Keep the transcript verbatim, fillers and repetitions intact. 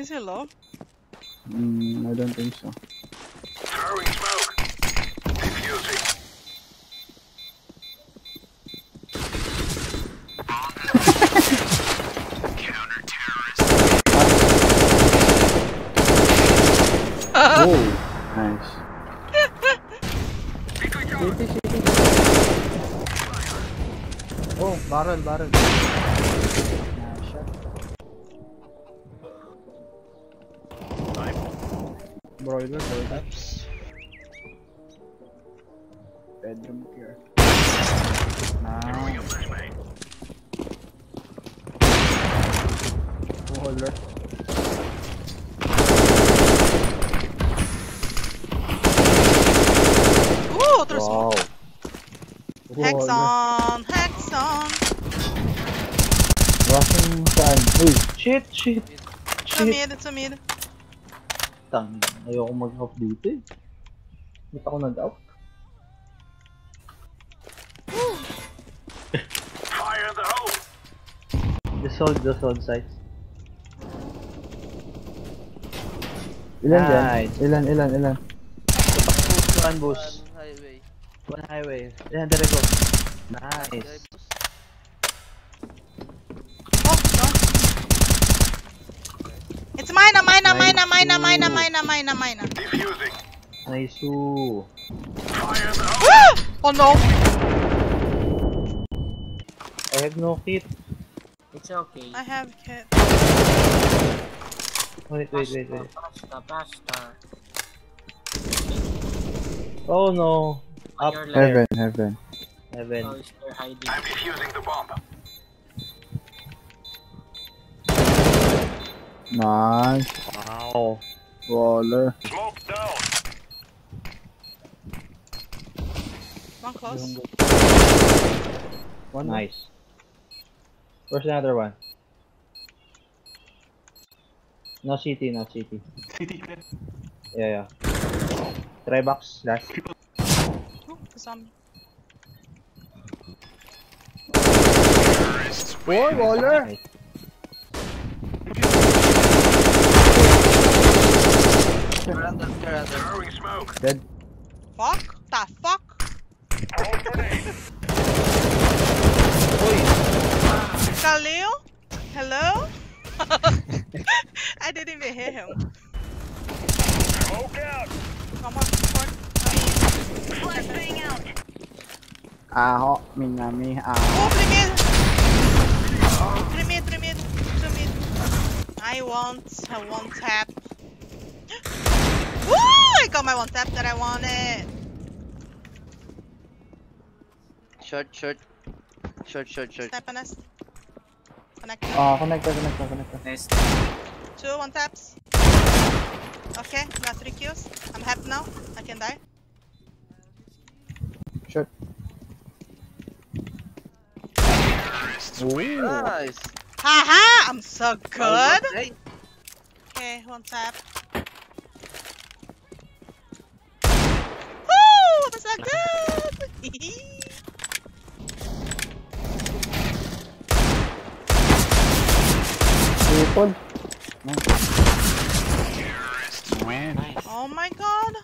Is he low? Mm, I don't think so. Throwing smoke. Defusing. Counter-terrorist. Oh, nice. Oh, barrel, barrel. Broiler, broiler. Bedroom here. Nice. Two holder. Ooh, there's wow. Hex on, hex on. Rushing time. Uy, shit, shit. Sumid, sumid. Tang, ayoko mag-off dito eh. Ba't ako nag-off? Fire in the hole! Just hold, just hold sights. Ilan yan? Ilan, ilan, ilan? One boost. One highway. One highway. Ilan, there I go. Nice. It's mina, mina, mina, mina, mina, mina, mina, mina. Defusing. Nice. Fire the hole. Oh no. I have no kit. It's okay. I have kit. Wait, wait, wait, wait. Basta, basta. Oh no. Up. Heaven, heaven. Heaven. Oh, they're hiding. I'm defusing the bomb. Nice. Wow. Roller. Smoke down. One close. One nice. Where's another one? No C T, no C T. C T clip. Yeah, yeah. Try box, last. Oh, zombie. Four roller. Nice. They're under, they're under. Throwing smoke. Dead. Fuck? The fuck? Khalil? Hello? I didn't even hear him. Smoke out! Come on, support. Flashbang out! Aho, Minami, aho. Oh, three mid! Three mid, three mid, two mid. I want, I want tap. Woo! I got my one tap that I wanted. Short, short, short, short, short. Tap a nest. Connect. Ah, uh, connect, connect, connect. Nest. Two one taps. Okay, got three kills. I'm happy now. I can die. Short. Wee. Nice. Haha! I'm so good. Okay, one tap. That's not good! Nice. Terrorists win. Oh my god!